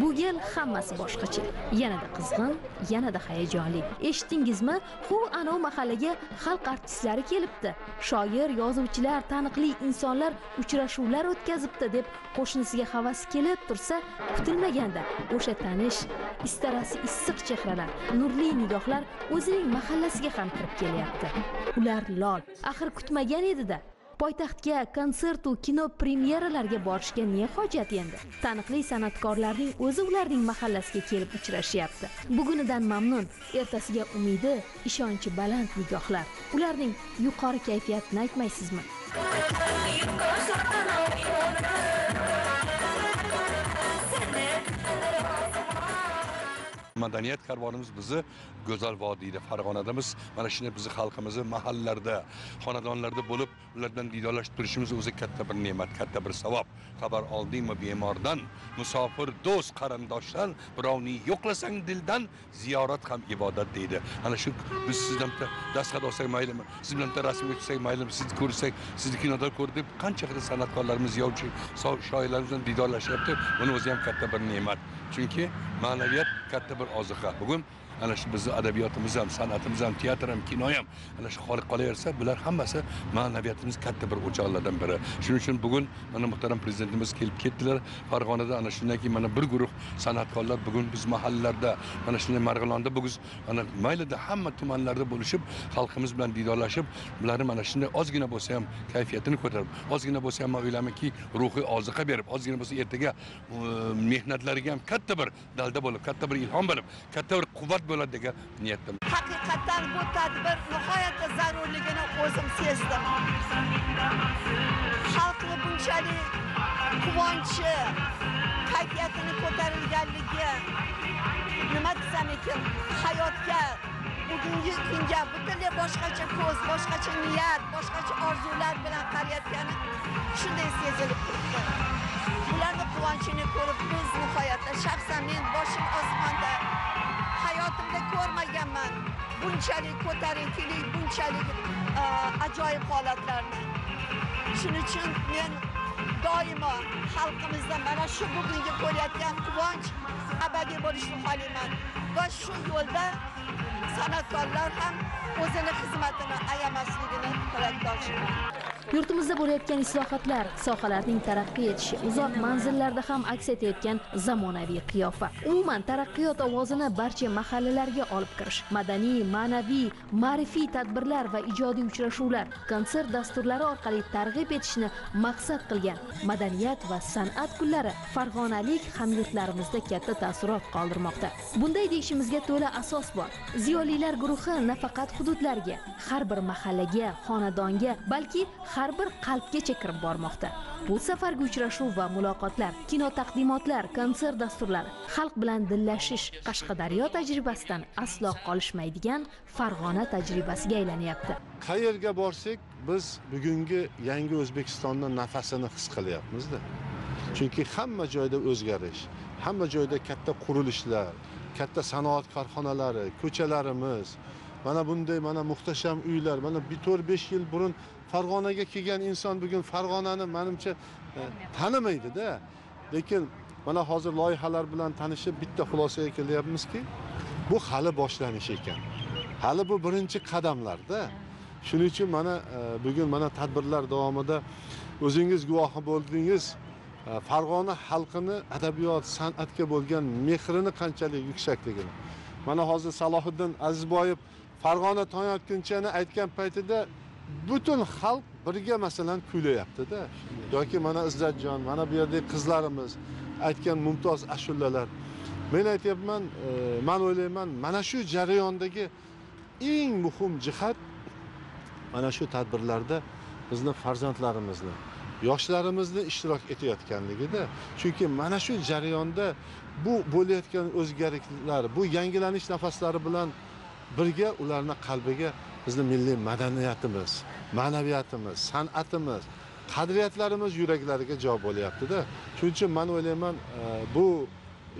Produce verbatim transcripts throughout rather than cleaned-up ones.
Bu yil hammasi boshqacha. Yanada qizg'in, yanada hayajonli. Eshitdingizmi? Huv anov mahallaga xalq artistlari kelibdi. Shoir, yozuvchilar, taniqli insonlar uchrashuvlar o'tkazibdi deb qo'shnisiga havas kelib tursa, kutilmaganda o'sha tanish, istarasi issiq chehralar, nurli nigohlar o'zining mahallasiga ham kirib kelyapti. Ular lol. Axir kutmagan edi-da. Poytaxtga konsert va kino premyeralarga borishga ne hojat endi? Taniqli san'atkorlarning o'zi ularning mahallasiga kelib uchrashyapti. Bugunidan mamnun, ertasiga umidi, ishonchi baland nigohlar. Ularning yuqori kayfiyatini aytmaysizmi? Madaniyat karvonimiz bizni go'zal vodiyda, Farg'onadamiz. Mana shunday bizni xalqimizni mahallalarda, xonadonlarda bo'lib, ulardan didorlashib turishimiz o'zi katta bir ne'mat, katta bir savob. Xabar oldingmi bemordan, musofir do'st qarindoshdan, birovni yo'qlasang dildan ziyorat ham ibodat deydi. Ana shu biz sizdan bitta dasxat olsak maylimi, siz bilan bitta rasm o'tsak maylimi, sizni ko'rsak, sizni kinoda ko'rdib, qancha qancha san'atkorlarimiz, yozuvchi, shoirlarimizdan didorlashyapti. Buni o'zi ham katta bir ne'mat. Chunki ma'naviyat katta bir oziqa. Bugun ana shu bizning adabiyotimiz ham, san'atimiz ham, teatr ham, kino ham ana shu xoli qolaversa, bular hammasi ma'naviyatimiz katta bir o'choqlardan biri. Shuning uchun bugun mana muhtaram prezidentimiz kelib ketdilar. Farg'onada ana shundan keyin mana bir guruh san'atkorlar bugun biz mahallalarda, mana shunday Marg'ilonda bugun ana maylida hamma tumanlarda bo'lishib, xalqimiz bilan didorlashib, ularni mana shunday ozgina bo'lsa ham kayfiyatini ko'tarib, ozgina bo'lsa ham o'ylamiki, ruhiy oziqa berib, ozgina bo'lsa ertaga mehnatlariga ham katta bir dalda bo'lib, katta bir ilhom bo'lib, katta bir quvvat bo'ladi degan niyatdim. Haqiqatan bu tadbir nihoyatda zarurligini o'zim sezdim. Xalqni bunchalik quvonchi, kayfiyatini ko'tarilganligi, nima desam ekan, hayotga, bugungi kunga butunlay boshqacha ko'z, boshqacha niyat, boshqacha orzular bilan qarayotgani shunday sezilib turibdi. Ularning quvonchini ko'rib, biz nihoyatda shaxsan men boshim osmonda hayotimda ko'rmaganman. Bunchalik ko'tarinkilik, bunchalik ajoyib holatlarni. Shuning uchun men doimo xalqimizda mana shu bugungi ko'rayotgan quvonch abadiy bo'lishini xohlayman. Va shu yo'lda san'atkorlar ham o'zini xizmatini ayamasligini tilakdorchiman. Yurtimizda bo'layotgan islohotlar, sohalarning taraqqiy etishi, uzoq manzillarda ham aks etayotgan zamonaviy qiyofa. Umuman taraqqiyot ovozini barcha mahallalarga olib kirish, madaniy, ma'naviy, ma'rifiy tadbirlar va ijodiy uchrashuvlar, konsert dasturlari orqali targ'ib etishni maqsad qilgan madaniyat va san'at kunlari farg'onalik hamyurtlarimizda katta taassurot qoldirmoqda. Bunday deyishimizga to'la asos bor. Ziyolilar guruhi nafaqat hududlarga, har bir mahallaga, xonadonga, balki har bir qalbgacha kirib bormoqda. Bu safargi uchrashuv va muloqotlar, kino taqdimotlar, konsert dasturlari, xalq bilan dillashish Qashqadaryo tajribasidan aslo qolishmaydigan Farg'ona tajribasiga aylanyapti. Qayerga borsak, biz bugungi yangi O'zbekistonning nafasini his qilyapmiz-da. Chunki hamma joyda o'zgarish, hamma joyda katta qurilishlar, katta sanoat korxonalari, ko'chalarimiz, mana bunday mana muhtasham uylar, mana to'rt besh yil burun Farg'onaga kelgan inson bugun Farg'onani menimcha tanimaydi-da. Lekin mana hozir loyihalar bilan tanishib bitta xulosaga kelyapmizki, bu hali boshlanish ekan. Hali bu birinchi qadamlarda. Shuning uchun mana bugun mana tadbirlar davomida o'zingiz guvohi bo'ldingiz. Farg'ona xalqini adabiyot, san'atga bo'lgan mehrini qanchalik yuksakligini. Mana hozir Salohiddin Azizboyev Farg'ona tonyotgunchani aytgan paytida butun xalq birga masalan kuylayapti-da. Yoki mana Izzatjon, mana bu yerdagi qizlarimiz aytgan mumtoz ashulalar. Men aytayapman, men o'ylayman, mana shu jarayondagi eng muhim jihat mana shu tadbirlarda bizning farzandlarimizni, yoshlarimizni ishtirok etayotganligida. Chunki mana shu jarayonda bu bo'layotgan o'zgarishlar, bu yangilanish nafaslari bilan birga ularning qalbiga bizning milliy madaniyatimiz, ma'naviyatimiz, san'atimiz, qadriyatlarimiz yuraklariga javob bo'lyapti-da. Shuning uchun men o'ylayman, bu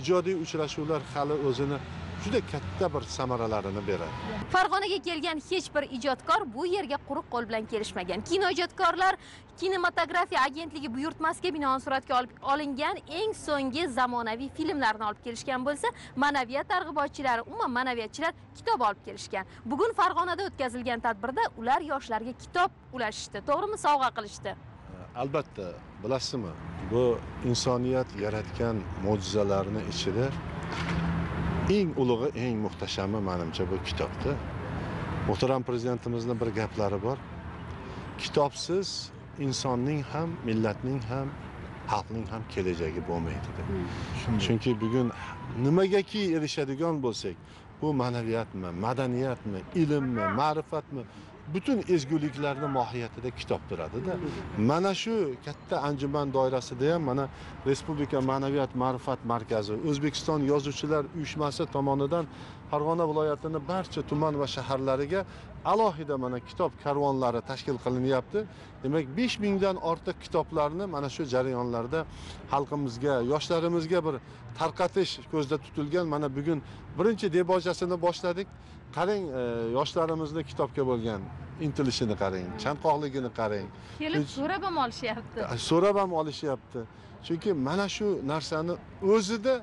ijodiy uchrashuvlar hali o'zini juda katta bir samaralarini beradi. Farg'onaga kelgan hech bir ijodkor bu yerga quruq qo'l bilan kelishmagan. Kino ijodkorlar kinematografiya agentligi buyurtmasiga binoan suratga olib olingan eng so'nggi zamonaviy filmlarni olib kelishgan bo'lsa, ma'naviyat targ'ibotchilari, umuman ma'naviyatchilar kitob olib kelishgan. Bugun Farg'onada o'tkazilgan tadbirda ular yoshlarga kitob ulashishdi, to'g'rimi, sovg'a qilishdi? Albatta, bilasizmi, bu insoniyat yaratgan mo'jizalarning ichida eng ulug'i, eng muhtashami menimcha bu kitobda. Muhtaram prezidentimizning bir gaplari bor. Kitobsiz insonning ham, millatning ham, xalqning ham kelajagi bo'lmaydi deb. Chunki bugun nimagaki erishadigan bo'lsak, bu ma'naviyatmi, madaniyatmi, ilmmi, ma'rifatmi, bütün ezguliklarni mohiyatida kitob turadi-da. Mana shu katta anjuman doirasida ham mana Respublika Ma'naviyat Ma'rifat markazi O'zbekiston Yozuvchilar uyushmasi tomonidan Farg'ona viloyatining barcha tuman va shaharlariga alohida mana kitob karvonlari tashkil qilinyapti. Demak, besh ming dan ortiq kitoblarni mana shu jarayonlarda xalqimizga, yoshlarimizga bir tarqatish ko'zda tutilgan. Mana bugun birinchi debojasini boshladik. Qarang, yoshlarimizni kitobga bo'lgan intilishini qarang, chanqoqligini qarang. Kelib so'rab ham olishyapti. So'rab ham olishyapti. Chunki mana shu narsani o'zida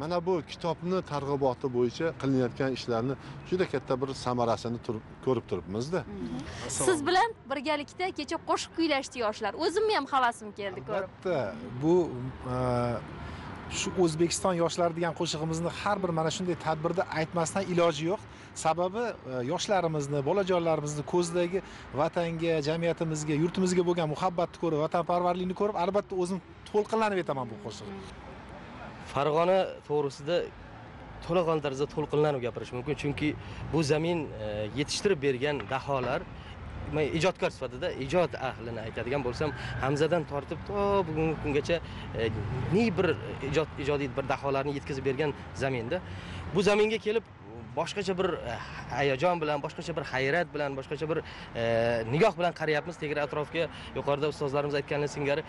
mana bu kitobni targ'iboti bo'yicha qilinayotgan ishlarni juda katta bir samarasini ko'rib turibmiz-da. Siz bilan birgalikda kecha qo'shiq kuylashdi yoshlar. O'zimni ham xavasim keldi ko'rib. Albatta, bu shu O'zbekiston yoshlari degan qo'shig'imizni har bir mana shunday tadbirda aytmasdan iloji yo'q. Sababi yoshlarimizni, bolajonlarimizni ko'zidagi vatanga, jamiyatimizga, yurtimizga bo'lgan muhabbatni ko'rib, vatanparvarlikni ko'rib, albatta o'zim to'lqinlanib yetaman bu qo'shig'im. Farg'ona to'g'risida to'laqon tarzda to'lqinlanib gapirish mumkin, chunki bu zamin yetishtirib bergan daholar, men ijodkor sifatida ijod ahlini aytadigan bo'lsam, Hamzadan tortib to bugungi kungacha ni bir ijod ijodiy bir daholarni yetkazib bergan zaminda, bu zaminga kelib boshqacha bir hayajon bilan, boshqacha bir hayrat bilan, boshqacha bir nigoh bilan qarayapmiz tegir atrofga. Yuqorida ustozlarimiz aytganlar singari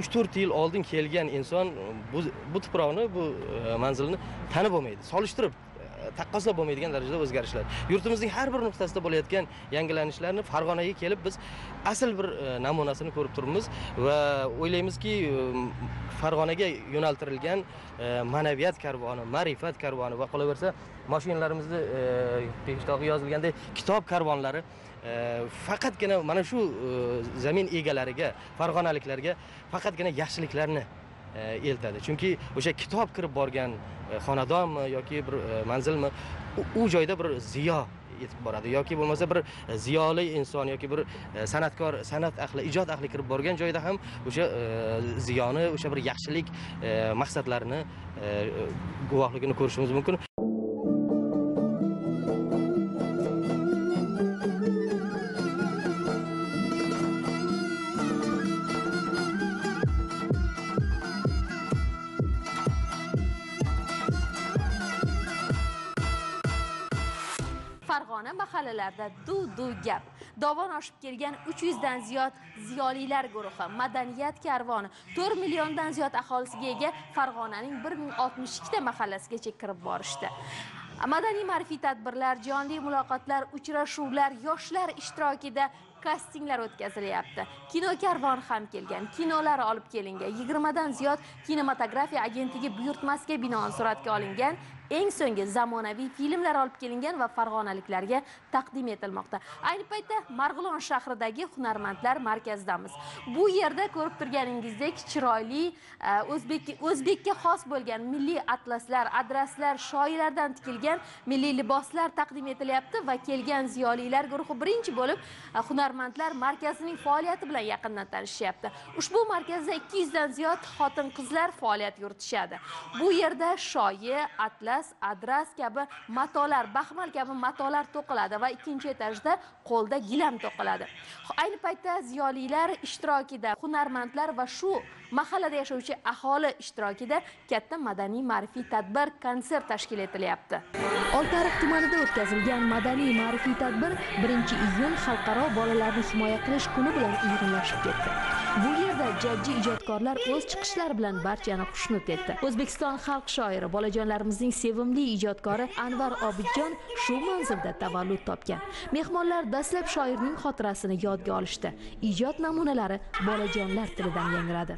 uch to'rt yil oldin kelgan inson bu bu tuproqni, bu manzilni tanib bo'lmaydi. Solishtirib taqqoslab bo'lmaydigan darajada o'zgarishlar. Yurtimizning har bir nuqtasida bo'layotgan yangilanishlarni Farg'onaga kelib biz asl bir namunasini ko'rib turibmiz va o'ylaymizki, Farg'onaga yo'naltirilgan ma'naviyat karvoni, ma'rifat karvoni va qolaversa mashinalarimizni peshtoqi yozilgandek kitob karvonlari faqatgina mana shu zamin egalariga, farg'onaliklarga faqatgina yaxshiliklarni eltadi. Chunki o'sha kitob kirib borgan xonadonmi yoki bir manzilmi, u joyda bir ziyo yetib boradi yoki bo'lmasa bir ziyoli inson yoki bir sanatkor, sanat ahli, ijod ahli kirib borgan joyda ham o'sha ziyoni, o'sha bir yaxshilik maqsadlarini guvohligini ko'rishimiz mumkin. Farg'ona mahallalarida du-du gap. Dovon oshib kelgan uch yuz dan ziyod ziyolilar guruhi, madaniyat karvoni to'rt million dan ziyod aholisiga ega Farg'onaning bir ming oltmish ikki ta mahallasigacha kirib borishdi. Madaniy ma'rifiy tadbirlar, jonli muloqotlar, uchrashuvlar, yoshlar ishtirokida kastinglar o'tkazilyapti. Kino karvoni ham kelgan, kinolar olib kelingan. yigirma dan ziyod kinematografiya agentligi buyurtmasiga binoan suratga olingan eng so'nggi zamonaviy filmlar olib kelingan va farg'onaliklarga taqdim etilmoqda. Ayni paytda Marg'ilon shahridagi hunarmandlar markazidamiz. Bu yerda ko'rib turganingizdek chiroyli o'zbek o'zbekka xos bo'lgan milliy atlaslar, adraslar, shoirlardan tikilgan milliy liboslar taqdim etilyapti va kelgan ziyolilar guruhi birinchi bo'lib hunarmandlar markazining faoliyati bilan yaqindan tanishyapti. Ushbu markazda ikki yuz dan ziyod xotin-qizlar faoliyat yuritishadi. Bu yerda shoyi, atlas, adras kabi matolar, baxmal kabi matolar to'qiladi va ikkinchi etajda qo'lda gilam to'qiladi. Ayni paytda ziyolilar ishtirokida hunarmandlar va shu mahallada yashovchi aholi ishtirokida katta madaniy ma'rifiy tadbir konsert tashkil etilyapti. Oltiariq tumanida o'tkazilgan madaniy ma'rifiy tadbir birinchi iyun xalqaro bolalarni himoya qilish kuni bilan uyg'unlashib ketdi. Bu yerda jajji ijodkorlar o'z chiqishlari bilan barchani xushnud etdi. O'zbekiston xalq shoiri, bolajonlarimizning sevimli ijodkori Anvar Obidjon shu manzilda tavallud topgan. Mehmonlar dastlab shoirning xotirasini yodga olishdi. Ijod namunalari bolajonlar tilidan yangradi.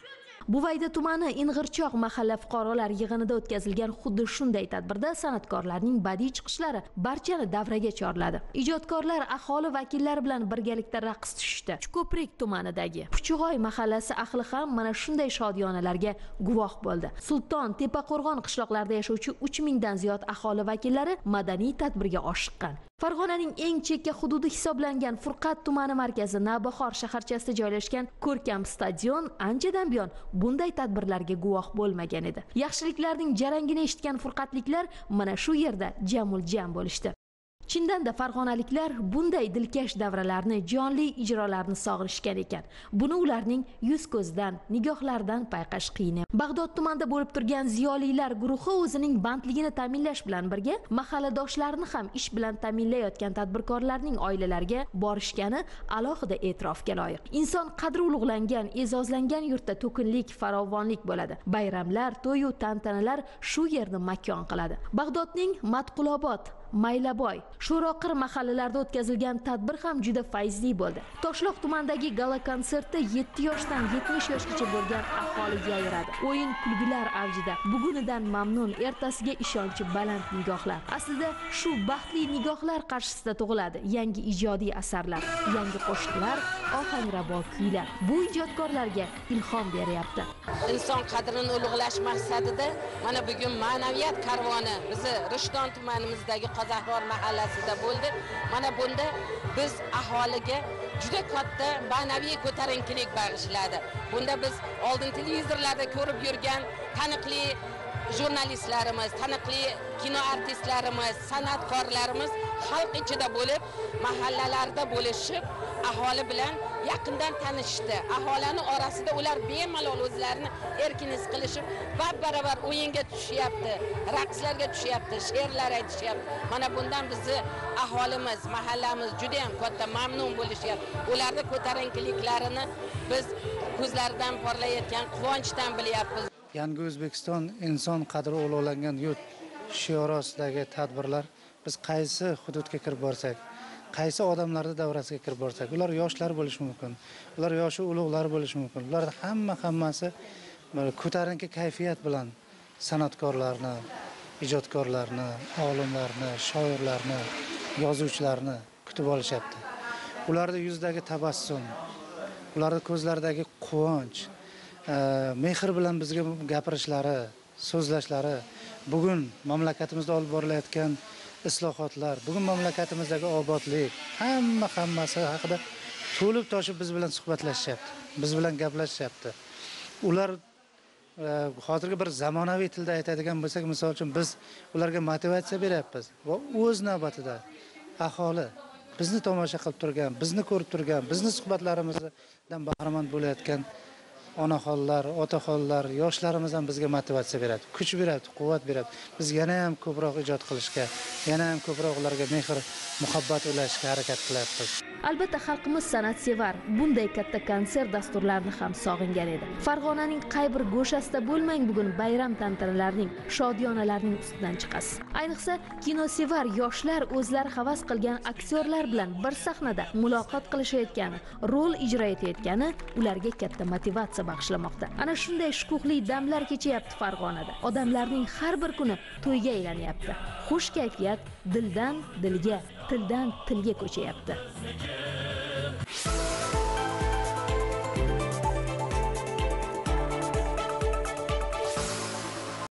Buvayda tumani Ing'irchoq mahalla fuqarolar yig'inida o'tkazilgan xuddi shunday tadbirda san'atkorlarning badiiy chiqishlari barchani davraga chorladi. Ijodkorlar aholi vakillari bilan birgalikda raqs tushdi. Ko'prik tumanidagi Puchug'oy mahallasi ahli ham mana shunday shodiyonalarga guvoh bo'ldi. Sulton, Tepaqo'rg'on qishloqlarida yashovchi uch ming dan ziyod aholi vakillari madaniy tadbirga oshiqqan. Farg'onaning eng chekka hududi hisoblangan Furqat tumani markazi Navbahor shaharchasida joylashgan ko'rkam stadion anchadan buyon bunday tadbirlarga guvoh bo'lmagan edi. Yaxshiliklarning jarangini eshitgan furqatliklar mana shu yerda jamul-jam bo'lishdi. Chindan da farg'onaliklar bunday dilkash davralarni, jonli ijrolarni sog'inishgan ekan. Buni ularning yuz ko'zidan, nigohlaridan payqash qiyin. Bag'dod tumanida bo'lib turgan ziyolilar guruhi o'zining bandligini ta'minlash bilan birga mahalladoshlarini ham ish bilan ta'minlayotgan tadbirkorlarning oilalariga borishgani alohida e'tirofga loyiq. Inson qadri ulug'langan, e'zozlangan yurtda to'kinlik, farovonlik bo'ladi. Bayramlar, to'y-u tantanalar shu yerni makon qiladi. Bag'dodning Matqulobod, Maylaboy, Sho'roqir mahallalarida o'tkazilgan tadbir ham juda fayzli bo'ldi. Toshloq tumanidagi gala konsertda yetti yoshdan yetmish yoshgacha bo'lgan aholi yayradi. O'yin kulgular avjida. Bugunidan mamnun, ertasiga ishonchi baland nigohlar. Aslida shu baxtli nigohlar qarshisida tug'iladi yangi ijodiy asarlar, yangi qo'shiqlar, ohangrabo kuylar. Bu ijodkorlarga ilhom beryapti. Inson qadrini ulug'lash maqsadida mana bugun ma'naviyat karvoni bizni Rishton tumanimizdagi Qozaqor mahallasida bo'ldi. Mana bunda biz aholiga juda katta ma'naviy ko'tarinkilik bag'ishladi. Bunda biz oldin televizorlarda ko'rib yurgan taniqli jurnalistlarimiz, taniqli kino artistlarimiz, san'atkorlarimiz xalq ichida bo'lib, mahallalarda bo'lishib, aholi bilan yaqindan tanishdi. Aholining orasida ular bemalol o'zlarini erkin his qilishib, bab-baravar o'yinga tushyapti, raqslarga tushyapti, she'rlar aytishyapti. Mana bundan bizni aholimiz, mahallamiz juda ham katta mamnun bo'lishyapti. Ularning ko'tarinkliklarini biz ko'zlaridan porlayotgan quvonchdan bilyapmiz. Yangi O'zbekiston inson qadri ulug'langan yurt shiorosidagi tadbirlar biz qaysi hududga kirib borsak, qaysi odamlarni davrasiga kirib borsak, ular yoshlar bo'lishi mumkin, ular yoshi ulug'lar bo'lishi mumkin. Ular hamma hammasi ko'tarinki kayfiyat bilan san'atkorlarni, ijodkorlarni, olimlarni, shoirlarni, yozuvchilarni kutib olishyapti. Ularning yuzidagi tabassum, ularning ko'zlaridagi quvonch, mehr bilan bizga gapirishlari, so'zlashlari, bugun mamlakatimizda olib borilayotgan islohotlar, bugun mamlakatimizdagi obodlik, hamma hammasi haqida to'lib toshib biz bilan suhbatlashyapti, biz bilan gaplashyapti. Ular hozirgi bir zamonaviy tilda aytadigan bo'lsak, misol uchun biz ularga motivatsiya beryapmiz va o'z navbatida aholi bizni tomosha qilib turgan, bizni ko'rib turgan, bizni suhbatlarimizdan bahramand bo'layotgan onaxonlar, otaxonlar, yoshlarimiz ham bizga motivatsiya beradi, kuch beradi, quvvat beradi. Biz yana ham ko'proq ijod qilishga, yana ham ko'proq ularga mehr, muhabbat ulashishga harakat qilyapmiz. Albatta, xalqimiz san'at sevar, bunday katta konsert dasturlarini ham sog'ingan edi. Farg'onaning qay bir go'shasida bo'lmang, bugun bayram tantanalarining, shodiyonalarning ustidan chiqasiz. Ayniqsa, kino sevar yoshlar o'zlari havas qilgan aktyorlar bilan bir sahnada muloqot qilishayotgani, rol ijro etayotgani ularga katta motivatsiya bag'ishlamoqda. Ana shunday shukuhli damlar kechayapti Farg'onada. Odamlarning har bir kuni to'yga aylanyapti. Xush kayfiyat dildan dilga, tildan tilga ko'chayapti.